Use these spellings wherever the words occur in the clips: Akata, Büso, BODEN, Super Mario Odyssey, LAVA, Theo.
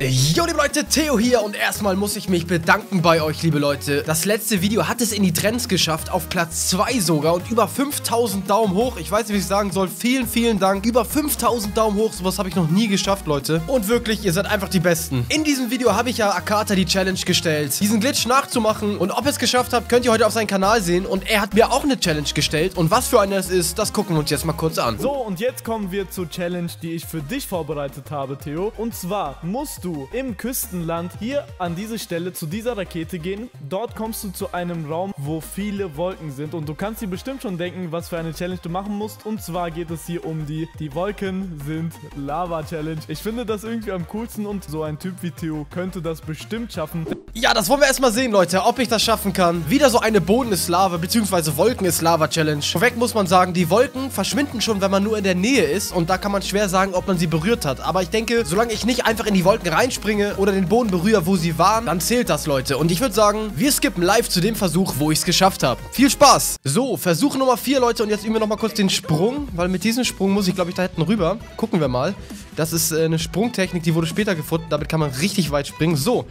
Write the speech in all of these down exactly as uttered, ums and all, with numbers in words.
Jo liebe Leute, Theo hier und erstmal muss ich mich bedanken bei euch, liebe Leute. Das letzte Video hat es in die Trends geschafft, auf Platz zwei sogar und über fünftausend Daumen hoch. Ich weiß nicht, wie ich sagen soll, vielen, vielen Dank. Über fünftausend Daumen hoch, sowas habe ich noch nie geschafft, Leute. Und wirklich, ihr seid einfach die Besten. In diesem Video habe ich ja Akata die Challenge gestellt, diesen Glitch nachzumachen. Und ob ihr es geschafft habt, könnt ihr heute auf seinen Kanal sehen. Und er hat mir auch eine Challenge gestellt. Und was für eine das ist, das gucken wir uns jetzt mal kurz an. So, und jetzt kommen wir zur Challenge, die ich für dich vorbereitet habe, Theo. Und zwar musst du im Küstenland hier an diese Stelle zu dieser Rakete gehen. Dort kommst du zu einem Raum, wo viele Wolken sind. Und du kannst dir bestimmt schon denken, was für eine Challenge du machen musst. Und zwar geht es hier um die Die Wolken sind Lava Challenge. Ich finde das irgendwie am coolsten und so ein Typ wie Theo könnte das bestimmt schaffen. Ja, das wollen wir erstmal sehen, Leute, ob ich das schaffen kann. Wieder so eine Boden ist Lava, beziehungsweise Wolken ist Lava Challenge. Vorweg muss man sagen, die Wolken verschwinden schon, wenn man nur in der Nähe ist. Und da kann man schwer sagen, ob man sie berührt hat. Aber ich denke, solange ich nicht einfach in die Wolken rein springe oder den Boden berühre, wo sie waren, dann zählt das, Leute. Und ich würde sagen, wir skippen live zu dem Versuch, wo ich es geschafft habe. Viel Spaß! So, Versuch Nummer vier, Leute. Und jetzt üben wir nochmal kurz den Sprung, weil mit diesem Sprung muss ich, glaube ich, da hinten rüber. Gucken wir mal. Das ist äh, eine Sprungtechnik, die wurde später gefunden. Damit kann man richtig weit springen. So,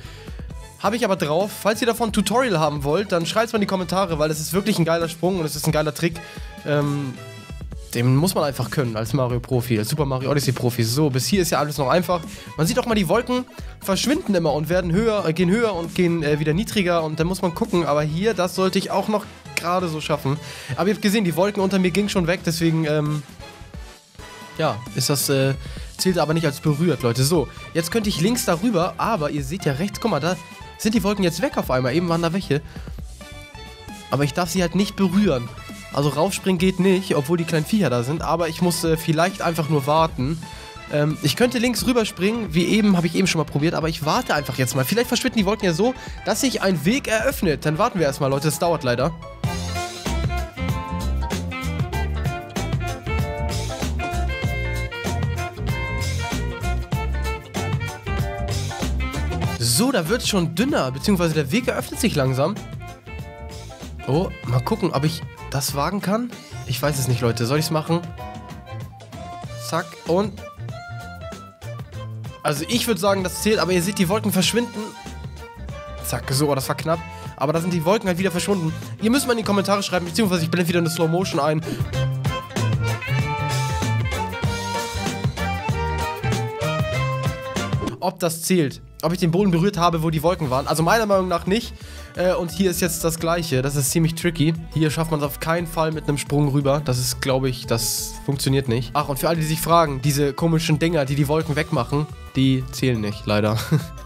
habe ich aber drauf. Falls ihr davon ein Tutorial haben wollt, dann schreibt es mal in die Kommentare, weil es ist wirklich ein geiler Sprung und es ist ein geiler Trick. Ähm... Den muss man einfach können als Mario-Profi, als Super Mario Odyssey-Profi. So, bis hier ist ja alles noch einfach. Man sieht auch mal, die Wolken verschwinden immer und werden höher, äh, gehen höher und gehen äh, wieder niedriger. Und dann muss man gucken, aber hier, das sollte ich auch noch gerade so schaffen. Aber ihr habt gesehen, die Wolken unter mir gingen schon weg, deswegen, ähm, ja, ist das, äh, zählt aber nicht als berührt, Leute. So, jetzt könnte ich links darüber, aber ihr seht ja rechts, guck mal, da sind die Wolken jetzt weg auf einmal. Eben waren da welche. Aber ich darf sie halt nicht berühren. Also raufspringen geht nicht, obwohl die kleinen Viecher da sind, aber ich muss äh, vielleicht einfach nur warten. Ähm, ich könnte links rüberspringen, wie eben, habe ich eben schon mal probiert, aber ich warte einfach jetzt mal. Vielleicht verschwinden die Wolken ja so, dass sich ein Weg eröffnet. Dann warten wir erstmal, Leute, es dauert leider. So, da wird es schon dünner, beziehungsweise der Weg eröffnet sich langsam. Oh, mal gucken, ob ich das wagen kann. Ich weiß es nicht, Leute. Soll ich es machen? Zack und... Also ich würde sagen, das zählt, aber ihr seht, die Wolken verschwinden. Zack, so, das war knapp. Aber da sind die Wolken halt wieder verschwunden. Ihr müsst mal in die Kommentare schreiben, beziehungsweise ich blende wieder eine Slow Motion ein. Ob das zählt. Ob ich den Boden berührt habe, wo die Wolken waren. Also meiner Meinung nach nicht. Äh, und hier ist jetzt das Gleiche. Das ist ziemlich tricky. Hier schafft man es auf keinen Fall mit einem Sprung rüber. Das ist, glaube ich, das funktioniert nicht. Ach, und für alle, die sich fragen, diese komischen Dinger, die die Wolken wegmachen, die zählen nicht, leider.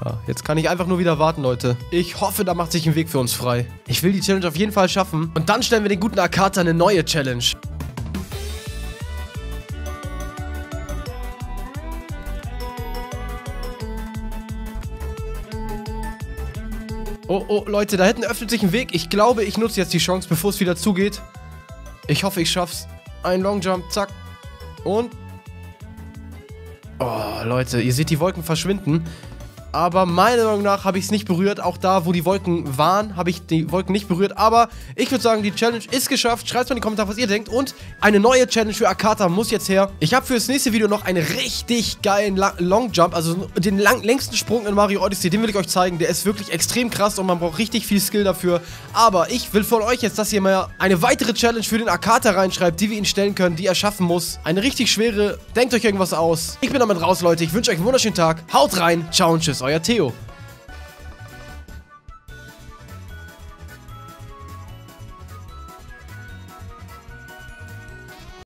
Ja, jetzt kann ich einfach nur wieder warten, Leute. Ich hoffe, da macht sich ein Weg für uns frei. Ich will die Challenge auf jeden Fall schaffen. Und dann stellen wir den guten Akata eine neue Challenge. Oh, oh, Leute, da hinten öffnet sich ein Weg. Ich glaube, ich nutze jetzt die Chance, bevor es wieder zugeht. Ich hoffe, ich schaff's. Ein Long Jump, zack. Und... Oh, Leute, ihr seht die Wolken verschwinden. Aber meiner Meinung nach habe ich es nicht berührt. Auch da, wo die Wolken waren, habe ich die Wolken nicht berührt. Aber ich würde sagen, die Challenge ist geschafft. Schreibt mal in die Kommentare, was ihr denkt. Und eine neue Challenge für Akata muss jetzt her. Ich habe für das nächste Video noch einen richtig geilen Long Jump. Also den lang längsten Sprung in Mario Odyssey. Den will ich euch zeigen. Der ist wirklich extrem krass und man braucht richtig viel Skill dafür. Aber ich will von euch jetzt, dass ihr mal eine weitere Challenge für den Akata reinschreibt, die wir ihn stellen können, die er schaffen muss. Eine richtig schwere. Denkt euch irgendwas aus. Ich bin damit raus, Leute. Ich wünsche euch einen wunderschönen Tag. Haut rein. Ciao und tschüss. Euer Theo.